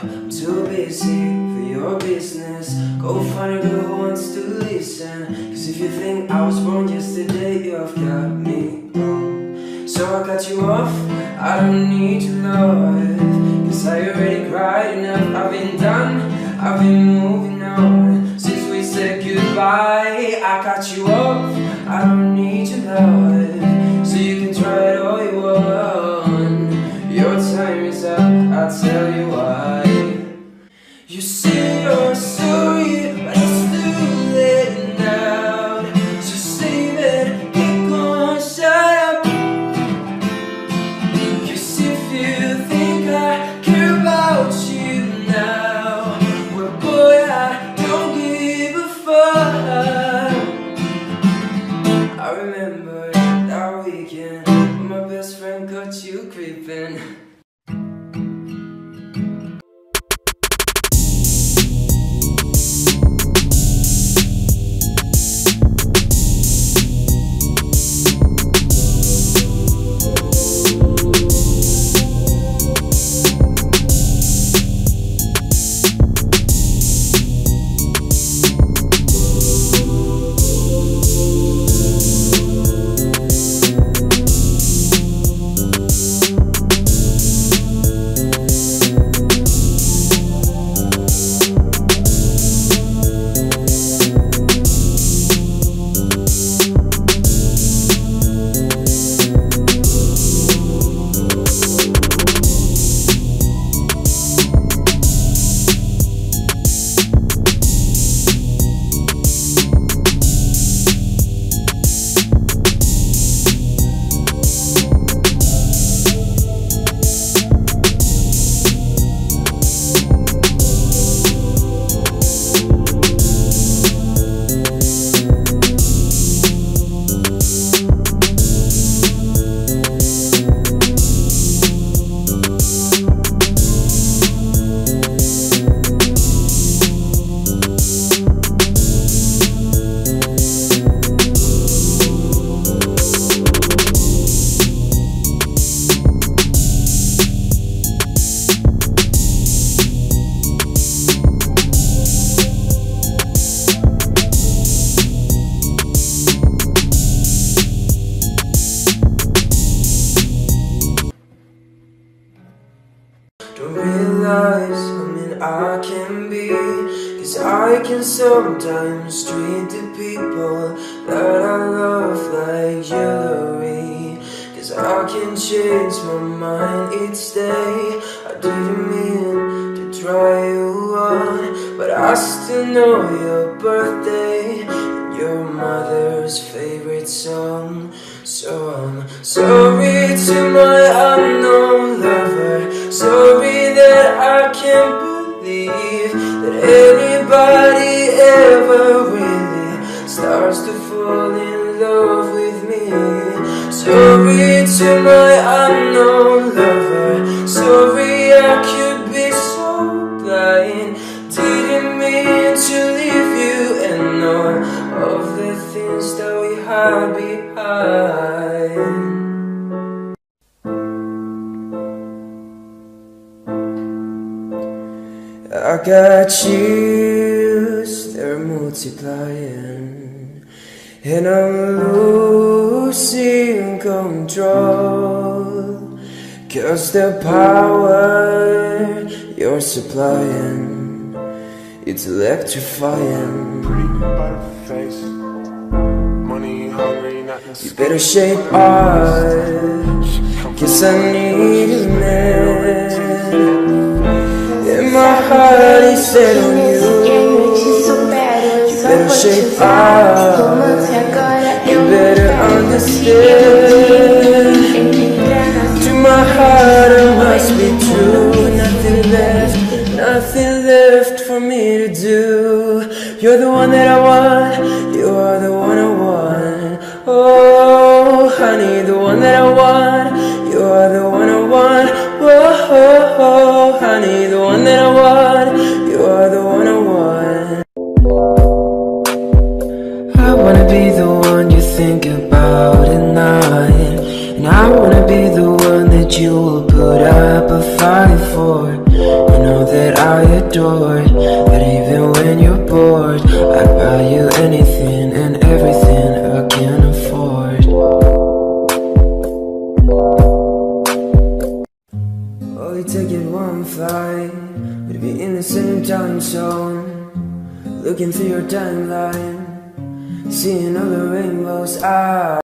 I'm too busy for your business. Go find a girl who wants to listen. Cause if you think I was born yesterday, you've got me wrong. So I cut you off, I don't need your love. Cause I already cried enough, I've been done, I've been moving on. Since we said goodbye, I cut you off, I don't need your love. So you can try it all you want, your time is up, I'll tell you why. You say you're sorry, but it's too late now. So save it, keep going, shut up. Cause if you think I care about you now, well boy, I don't give a fuck. I remember that weekend when my best friend caught you creeping. I can be, cause I can sometimes treat the people that I love like jewelry. Cause I can change my mind each day. I didn't mean to try you on, but I still know your birthday and your mother's favorite song. So I'm sorry to my unknown lover, sorry that I can't that anybody ever really starts to fall in love with me. Sorry to my unknown lover, sorry I could be so blind. Didn't mean to leave you and all of the things that we had behind. I got chills, they're multiplying, and I'm losing control. Cause the power you're supplying, it's electrifying. Pretty face, money hungry, you better shape up, cause I need a man. My heart is set on you. You better shape up. You better understand. To my heart I must be true. Nothing left for me to do. You're the one that I want. You are the one I want. Oh, honey, the one that I want. You are the one I want. Oh, honey, the one that I want. You are the one I want. I wanna be the one you think about at night, and I wanna be the one that you will put up a fight for. I know that I adore. But even when you're bored, I'd buy you anything and everything I can afford. Only taking one flight, we'd be in the same time zone. Looking through your timeline, seeing all the rainbows.